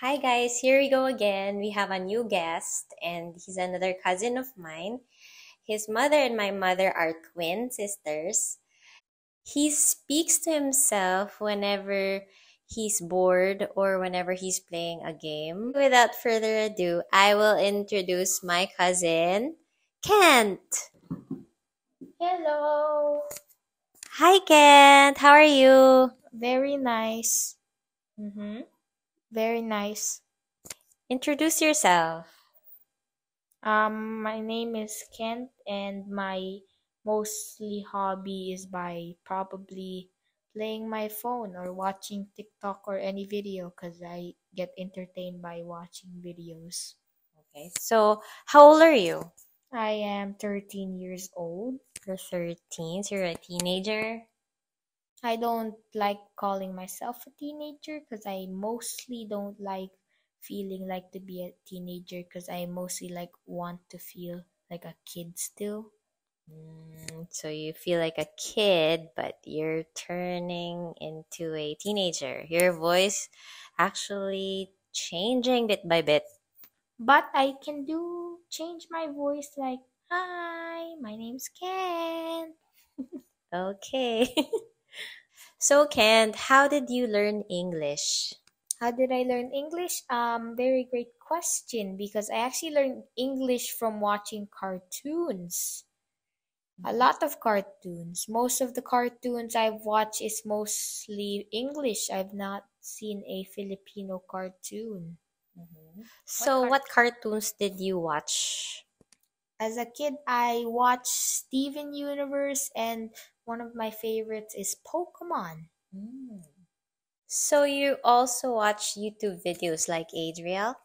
Hi guys, here we go again. We have a new guest and he's another cousin of mine. His mother and my mother are twin sisters. He speaks to himself whenever he's bored or whenever he's playing a game. Without further ado, I will introduce my cousin, Kent. Hello. Hi Kent, how are you? Very nice. Very nice. Introduce yourself. My name is Kenth and my mostly hobby is by probably playing my phone or watching TikTok or any video because I get entertained by watching videos. Okay, so how old are you? I am 13 years old. You're 13, so you're a teenager? I don't like calling myself a teenager because I mostly don't like feeling like to be a teenager because I mostly like want to feel like a kid still. So you feel like a kid, but you're turning into a teenager. Your voice actually changing bit by bit. But I can do change my voice like, hi, my name's Ken. Okay. So, Kent, how did you learn English? How did I learn English? Very great question because I actually learned English from watching cartoons. A lot of cartoons. Most of the cartoons I've watched is mostly English. I've not seen a Filipino cartoon. So, what cartoons did you watch? As a kid, I watched Steven Universe and one of my favorites is Pokemon. So you also watch YouTube videos like Adriel?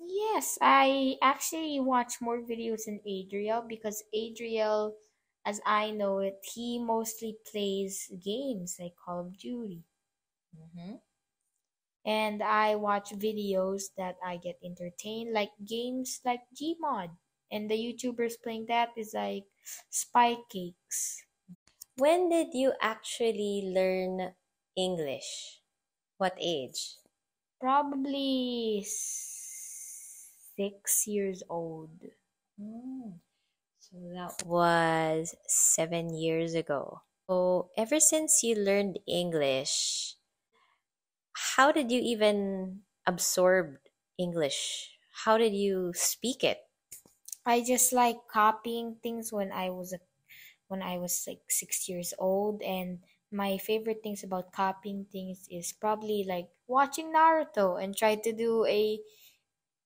Yes, I actually watch more videos than Adriel because Adriel, as I know it, he mostly plays games like Call of Duty. And I watch videos that I get entertained like games like Gmod. And the YouTubers playing that is like Spy Cakes. When did you actually learn English? What age? Probably 6 years old. So that was 7 years ago. So ever since you learned English, how did you even absorb English? How did you speak it? I just like copying things when I was like 6 years old, and my favorite things about copying things is probably like watching Naruto and try to do a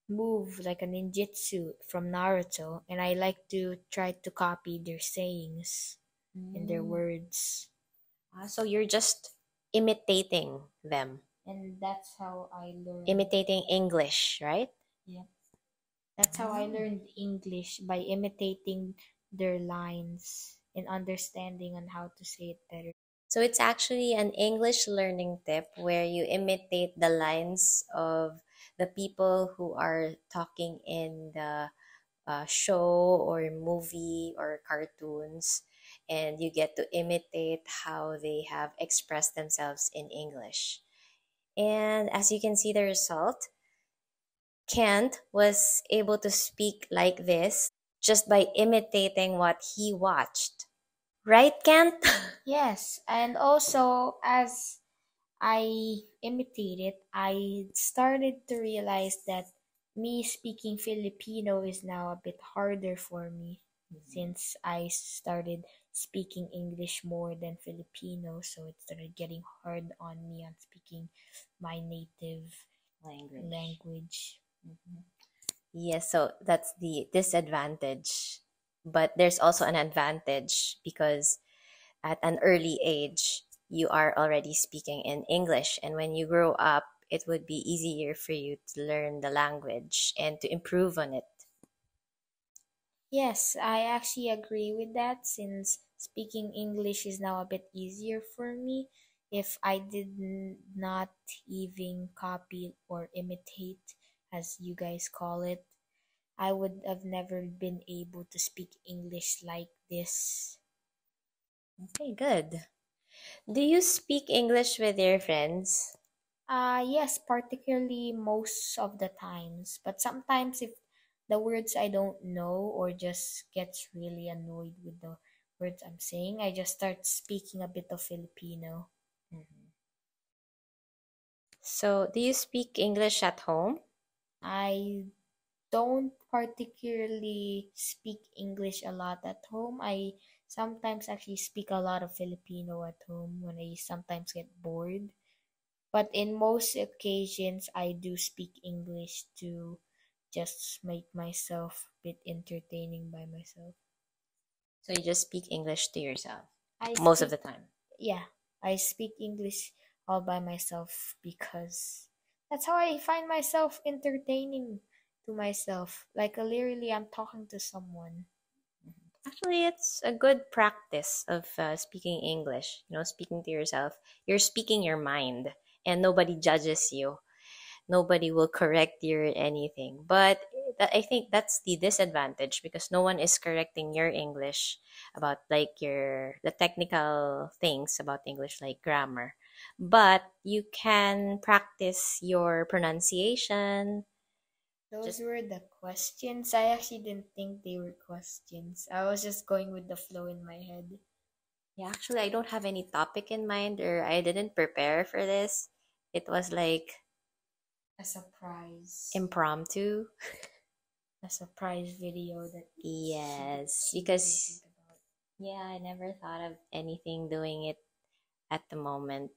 move like a ninjutsu from Naruto, and I like to try to copy their sayings and their words. So you're just imitating them. And that's how I learned. Imitating English, right? Yeah. That's how I learned English, by imitating their lines and understanding on how to say it better. So it's actually an English learning tip where you imitate the lines of the people who are talking in the show or movie or cartoons, and you get to imitate how they have expressed themselves in English. And as you can see the result, Kent was able to speak like this just by imitating what he watched. Right, Kent? Yes. And also, as I imitated, I started to realize that me speaking Filipino is now a bit harder for me since I started speaking English more than Filipino. So it started getting hard on me on speaking my native language. Yes, so that's the disadvantage, but there's also an advantage because at an early age, you are already speaking in English, and when you grow up, it would be easier for you to learn the language and to improve on it. Yes, I actually agree with that since speaking English is now a bit easier for me. If I did not even copy or imitate, as you guys call it, I would have never been able to speak English like this. Okay, good. Do you speak English with your friends? Yes, particularly most of the times. But sometimes if the words I don't know or just gets really annoyed with the words I'm saying, I just start speaking a bit of Filipino. Mhm. So, do you speak English at home? I don't particularly speak English a lot at home. I sometimes actually speak a lot of Filipino at home when I sometimes get bored. But in most occasions, I do speak English to just make myself a bit entertaining by myself. So, you just speak English to yourself I most of speak, the time. yeah, I speak English all by myself because that's how I find myself entertaining to myself. Like, literally, I'm talking to someone. Actually, it's a good practice of speaking English, speaking to yourself. You're speaking your mind, and nobody judges you. Nobody will correct you or anything. But I think that's the disadvantage because no one is correcting your English about the technical things about English like grammar. But you can practice your pronunciation. Those Just were the questions. I actually didn't think they were questions. I was just going with the flow in my head. Actually, I don't have any topic in mind or I didn't prepare for this. It was like A surprise. impromptu. A surprise video that Yes, she didn't because think about. I never thought of anything doing it at the moment.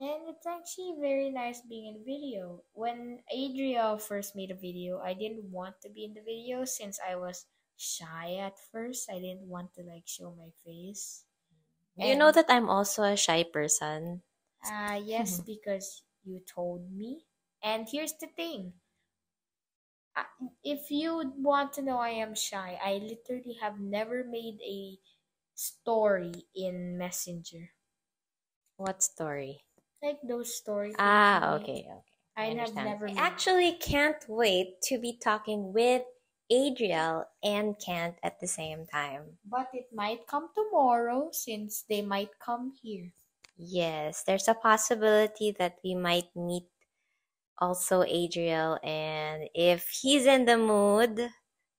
And it's actually very nice being in a video. When Adriel first made a video, I didn't want to be in the video since I was shy at first. I didn't want to show my face. You know And that I'm also a shy person. Yes, Mhm. because you told me. And here's the thing. I- If you want to know I am shy, I literally have never made a story in Messenger. What story? Like those story things you make. Okay. I I have understand. never I made. actually can't wait to be talking with Adriel and Kent at the same time. But it might come tomorrow since they might come here. Yes, there's a possibility that we might meet also Adriel, and if he's in the mood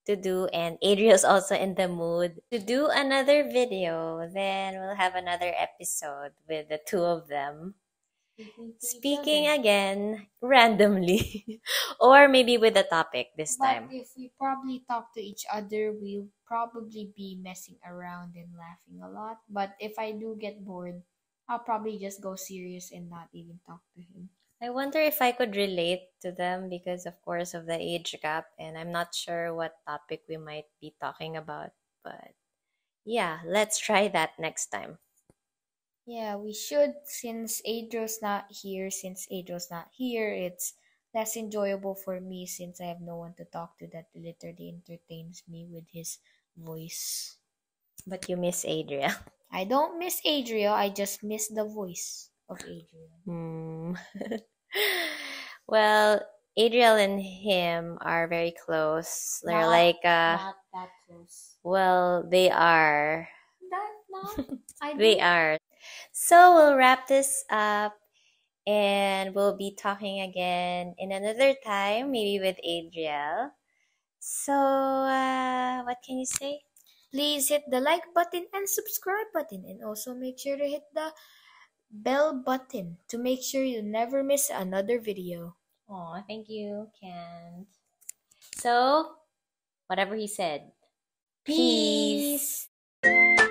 to do, and Adriel's also in the mood to do another video, then we'll have another episode with the two of them Speaking to each speaking other. again randomly, or maybe with a topic this But time. if we probably talk to each other, we'll probably be messing around and laughing a lot. But if I do get bored, I'll probably just go serious and not even talk to him. I wonder if I could relate to them because, of course, of the age gap, and I'm not sure what topic we might be talking about, but let's try that next time. Yeah, we should since Adro's not here. Since Adro's not here, it's less enjoyable for me since I have no one to talk to that literally entertains me with his voice. But you miss Adriel. I don't miss Adriel, I just miss the voice of Adriel. Hmm. Well, Adriel and him are very close. They're Not like, not that close. well, they are. That not I They don't are. So we'll wrap this up and we'll be talking again in another time, maybe with Adriel. So, what can you say? Please hit the like button and subscribe button and also make sure to hit the bell button to make sure you never miss another video. Oh, thank you, Kent. So, whatever he said, peace. Peace.